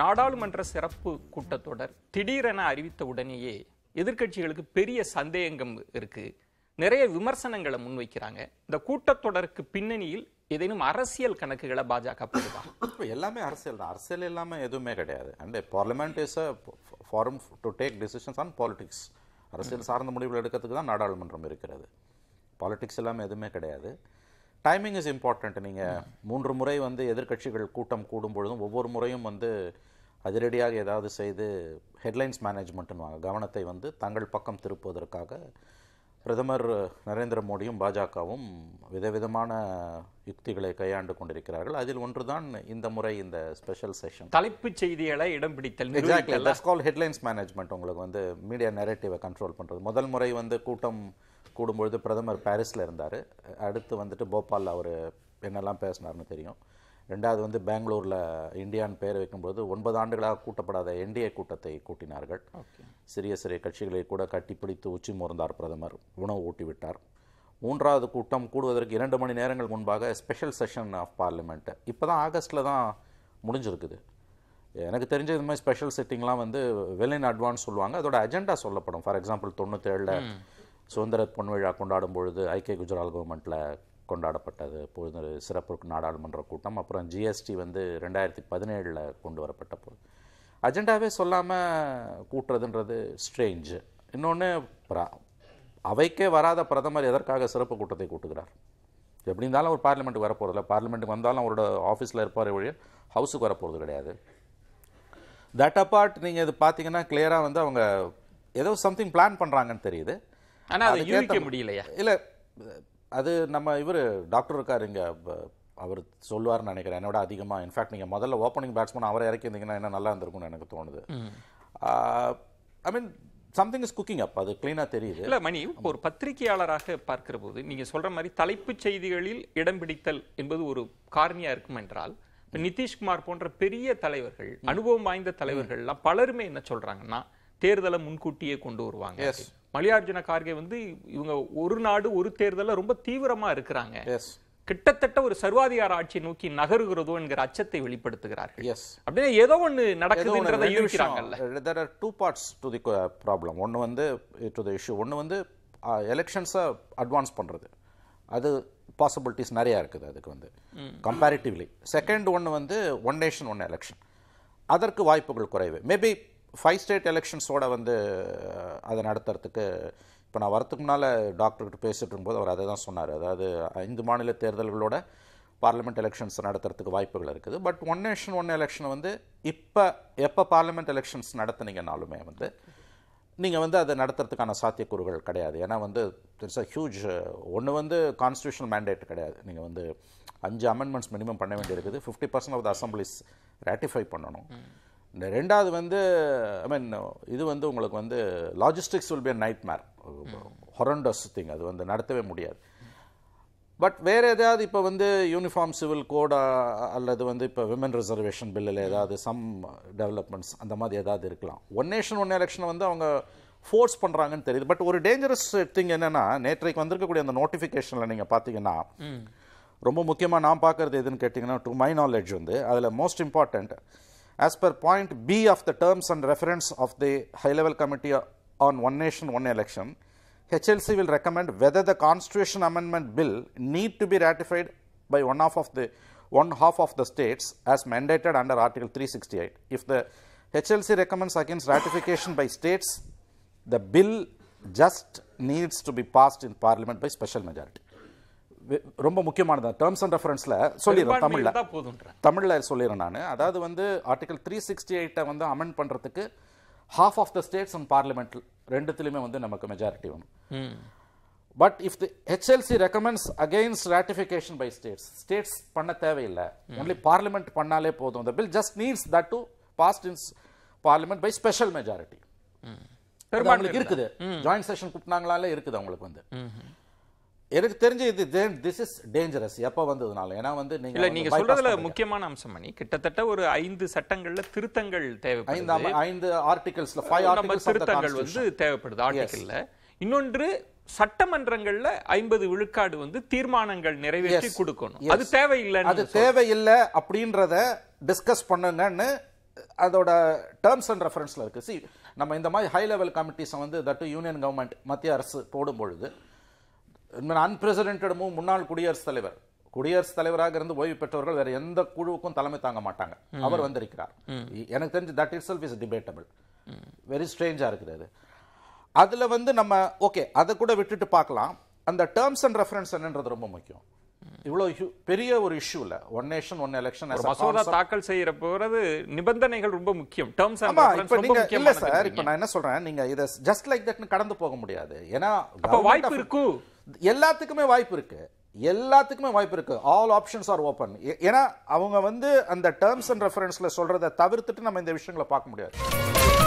நாடாளுமன்ற சிறப்பு கூட்டத்தொடர் திடீரென அறிவித்த உடனேயே எதிர்க்கட்சிகளுக்கு பெரிய சந்தேகம் இருக்கு. நிறைய விமர்சனங்களை முன்வைக்கிறாங்க. இந்த கூட்டத்தொடருக்கு பின்னணியில் ஏதேனும் அரசியல் கணக்குகளை பாஜக போடுவா? எல்லாமே அரசியல் தான். அரசியல் இல்லாமல் எதுவுமே கிடையாது. And parliament is a forum to take decisions on politics. அரசியல் சார்ந்த முடிவுகள் எடுக்கிறதுக்கு தான் நாடாளுமன்றம் இருக்கிறது. பாலிடிக்ஸ் இல்லாமல் எதுவுமே கிடையாது. Timing is important. நீங்கள் 3 முறை வந்து எதிர்க்கட்சிகள் கூட்டம் கூடும் பொழுதும் ஒவ்வொரு முறையும் வந்து அதிரடியாக ஏதாவது செய்து ஹெட்லைன்ஸ் மேனேஜ்மெண்ட்டுன்னு கவனத்தை வந்து தங்கள் பக்கம் திருப்புவதற்காக பிரதமர் நரேந்திர மோடியும் பாஜகவும் விதவிதமான யுக்திகளை கையாண்டு கொண்டிருக்கிறார்கள். அதில் ஒன்றுதான் இந்த முறை இந்த ஸ்பெஷல் செஷன். தலைப்புச் செய்திகளை இடம் பிடித்தல். Exactly, that's call headlines management. உங்களுக்கு வந்து மீடியா நரேட்டிவை கண்ட்ரோல் பண்ணுறது. முதல் முறை வந்து கூட்டம் கூடும்பொழுது பிரதமர் பாரிஸில் இருந்தார். அடுத்து வந்துட்டு போபாலில் அவர் என்னெல்லாம் பேசினார்னு தெரியும். ரெண்டாவது வந்து பெங்களூரில் இந்தியான்னு பேர் வைக்கும்போது 9 ஆண்டுகளாக கூட்டப்படாத என்டிஏ கூட்டத்தை கூட்டினார்கள். சிறிய சிறிய கட்சிகளை கூட கட்டிப்பிடித்து உச்சி மோர்ந்தார் பிரதமர், உணவு ஊட்டிவிட்டார். 3வது கூட்டம் கூடுவதற்கு 2 மணி நேரங்கள் முன்பாக ஸ்பெஷல் செஷன் ஆஃப் பார்லிமெண்ட்டு இப்போ தான் ஆகஸ்ட்டில் தான் முடிஞ்சிருக்குது. எனக்கு தெரிஞ்ச இந்த மாதிரி ஸ்பெஷல் செட்டிங்லாம் வந்து வெல் இன் அட்வான்ஸ் சொல்லுவாங்க. அதோட அஜெண்டா சொல்லப்படும். ஃபார் எக்ஸாம்பிள் 97ல் சுதந்திர பொன்விழா கொண்டாடும் பொழுது ஐக்கிய குஜராத் கவர்மெண்ட்டில் கொண்டாடப்பட்டது பொழுது சிறப்பு நாடாளுமன்ற கூட்டம். அப்புறம் ஜிஎஸ்டி வந்து 2017ல் கொண்டு வரப்பட்ட போது அஜெண்டாவே சொல்லாமல் கூட்டுறதுன்றது ஸ்ட்ரேஞ்சு. இன்னொன்று, அவைக்கே வராத பிரதமர் எதற்காக சிறப்பு கூட்டத்தை கூட்டுகிறார்? எப்படி இருந்தாலும் ஒரு பார்லிமெண்ட்டுக்கு வரப்போகிறதில்ல. பார்லிமெண்ட்டுக்கு வந்தாலும் அவரோட ஆஃபீஸில் இருப்பார் வழியே, ஹவுஸுக்கு வரப்போகிறது கிடையாது. தட் அப்பார்ட் நீங்கள் இது பார்த்தீங்கன்னா கிளியராக வந்து அவங்க ஏதோ சம்திங் பிளான் பண்ணுறாங்கன்னு தெரியுது. ஆனால் அது யூகிக்க முடியலையா? இல்லை, அது நம்ம இவர் டாக்டர் இருக்கார் இங்கே, அவர் சொல்லுவார்னு நினைக்கிறேன் என்னோட அதிகமாக. இன்ஃபேக்ட் நீங்கள் முதல்ல ஓப்பனிங் பேட்ஸ்மேன் அவரை இறக்கிருந்தீங்கன்னா என்ன நல்லா இருந்திருக்கும்னு எனக்கு தோணுது. I mean something is cooking up. அது கிளீனாக தெரியுது. இல்லை மணி, ஒரு பத்திரிகையாளராக பார்க்குற போது நீங்கள் சொல்கிற மாதிரி தலைப்புச் செய்திகளில் இடம் பிடித்தல் என்பது ஒரு காரணியாக இருக்கும் என்றால், இப்போ நிதிஷ்குமார் போன்ற பெரிய தலைவர்கள், அனுபவம் வாய்ந்த தலைவர்கள்லாம் பலருமே என்ன சொல்கிறாங்கன்னா தேர்தலை முன்கூட்டியே கொண்டு வருவாங்க. மல்லிகார்ஜுன கார்கே வந்து இவங்க ஒரு நாடு ஒரு தேர்தலில் ரொம்ப தீவிரமாக இருக்கிறாங்க. கிட்டத்தட்ட ஒரு சர்வாதிகார ஆட்சியை நோக்கி நகருகிறதோ என்கிற அச்சத்தை வெளிப்படுத்துகிறார்கள். அப்படியே ஏதோ ஒன்று நடக்குதுன்றதை யூகிக்கிறாங்கல்ல. There are 2 parts to the problem. ஒன்று வந்து டு தி இஷ்யூ. ஒன்று வந்து எலெக்ஷன்ஸை அட்வான்ஸ் பண்ணுறது, அது பாசிபிலிட்டிஸ் நிறையா இருக்குது அதுக்கு வந்து கம்பேரிட்டிவ்லி. செகண்ட் ஒன்று வந்து 1 nation 1 election, அதற்கு வாய்ப்புகள் குறைவு. மேபி 5 state எலெக்ஷன்ஸோட வந்து அதை நடத்துறதுக்கு இப்போ நான் வரத்துக்கு முன்னால் டாக்டர்கிட்ட பேசிகிட்டு இருக்கும்போது அவர் அதை தான் சொன்னார். அதாவது 5 மாநில தேர்தல்களோட பார்லிமெண்ட் எலெக்ஷன்ஸ் நடத்துறதுக்கு வாய்ப்புகள் இருக்குது. பட் 1 nation 1 election வந்து இப்போ எப்போ பார்லிமெண்ட் எலெக்ஷன்ஸ் நடத்துனீங்கன்னாலுமே வந்து நீங்கள் வந்து அதை நடத்துறதுக்கான சாத்தியக்கூறுகள் கிடையாது. ஏன்னா வந்து இட்ஸ் அ ஹியூஜ். ஒன்று வந்து கான்ஸ்டியூஷனல் மேண்டேட் கிடையாது. நீங்கள் வந்து 5 amendments மினிமம் பண்ண வேண்டியிருக்குது. 50% ஆஃப் த அசம்பிளிஸ் ரேட்டிஃபை பண்ணணும். இந்த 2வது வந்து ஐ மீன் இது வந்து உங்களுக்கு வந்து logistics will be a nightmare, horrendous thing. அது வந்து நடத்தவே முடியாது. பட் வேறு ஏதாவது இப்போ வந்து யூனிஃபார்ம் சிவில் கோடா அல்லது வந்து இப்போ விமன் ரிசர்வேஷன் பில்லில் ஏதாவது சம் டெவலப்மெண்ட்ஸ் அந்த மாதிரி ஏதாவது இருக்கலாம். 1 nation 1 election வந்து அவங்க ஃபோர்ஸ் பண்ணுறாங்கன்னு தெரியுது. பட் ஒரு டேஞ்சரஸ் திங் என்னென்னா, நேற்றைக்கு வந்திருக்கக்கூடிய அந்த நோட்டிஃபிகேஷனில் நீங்கள் பார்த்தீங்கன்னா ரொம்ப முக்கியமாக நான் பார்க்குறது எதுன்னு கேட்டிங்கன்னா, டு மை நாலேஜ் வந்து அதில் most important as per point B of the terms and reference of the high-level committee on 1 nation 1 election, HLC will recommend whether the Constitution Amendment Bill need to be ratified by one half of the states as mandated under Article 368. If the HLC recommends against ratification by states, the bill just needs to be passed in Parliament by special majority. ரொம்ப முக்கியமானது terms and ரெஃபரன்ஸில் சொல்லிடுறேன். தமிழில் சொல்லிடுறேன் நான். அதாவது வந்து article 368 வந்து amend பண்ணுறதுக்கு half of the states and parliament ரெண்டுத்துலையுமே வந்து நமக்கு மெஜாரிட்டி வேணும். But if the HLC recommends against ratification by states பண்ண தேவையில்லை, ஒன்லி பார்லிமெண்ட் பண்ணாலே போதும். The bill just needs that to passed in parliament by special majority. பெரும்பான்மைக்கு இருக்குது. ஜாயிண்ட் செஷன் கூப்பிட்டாங்களாலே இருக்குது அவங்களுக்கு வந்து. எனக்கு தெரிஞ்சு இது திஸ் இஸ் டேஞ்சரஸ். எப்போ வந்ததுனால ஏன்னா வந்து நீங்க சொல்றதுல முக்கியமான அம்சம் பண்ணி கிட்டத்தட்ட ஒரு 5 சட்டங்கள்ல திருத்தங்கள் தேவைப்படுது. 5 articles 5 articles திருத்தங்கள் வந்து தேவைப்படுது ஆர்டிகல்ல. இன்னொன்று, சட்டமன்றங்கள்ல 50 விழுக்காடு வந்து தீர்மானங்கள் நிறைவேற்றி கொடுக்கணும். அது தேவையில்லை, அது தேவையில்லை அப்படின்றத டிஸ்கஸ் பண்ணுங்கன்னு அதோட டேர்ம்ஸ் அண்ட் ரெஃபரன்ஸில் இருக்குது. சி நம்ம இந்த மாதிரி ஹை லெவல் கமிட்டிஸை வந்து தட் யூனியன் கவர்மெண்ட் மத்திய அரசு போடும் பொழுது அன்பிரசிடென்ட் மூவ். முன்னாள் குடியரசுத் தலைவர், குடியரசுத் தலைவராக இருந்து ஓய்வு பெற்றவர்கள் வேற எந்த குழுவுக்கும் தலைமை தாங்க மாட்டாங்க. அவர் வந்திருக்கிறார். எனக்கு தெரிஞ்சு that itself is debatable, very ஸ்ட்ரேஞ்சாக இருக்கிறது. அதில் வந்து நம்ம ஓகே அதை கூட விட்டுட்டு பார்க்கலாம். அந்த டேர்ம்ஸ் அண்ட் ரெஃபரன்ஸ் என்னன்றது ரொம்ப முக்கியம். இவ்வளோ பெரிய ஒரு இஷ்யூல ஒன் நேஷன் ஒன் எலெக்ஷன் மசோதா தாக்கல் செய்யற போறது நிபந்தனைகள் ரொம்ப முக்கியம். டேர்ம்ஸ் அண்ட் ரெஃபரன்ஸ் ரொம்ப முக்கியம். இல்ல சார், இப்போ நான் என்ன சொல்றேன், நீங்க இத ஜஸ்ட் லைக் தட்னு கடந்து போக முடியாது. ஏன்னா அப்ப வாய்ப்பு இருக்கு, எல்லாத்துக்குமே வாய்ப்பு இருக்கு, எல்லாத்துக்குமே வாய்ப்பு இருக்கு. All options are open. ஏன்னா அவங்க வந்து அந்த டேர்ம்ஸ் அண்ட் ரெஃபரன்ஸ்ல சொல்றதை தவிர்த்துட்டு நம்ம இந்த விஷயங்களை பார்க்க முடியாது.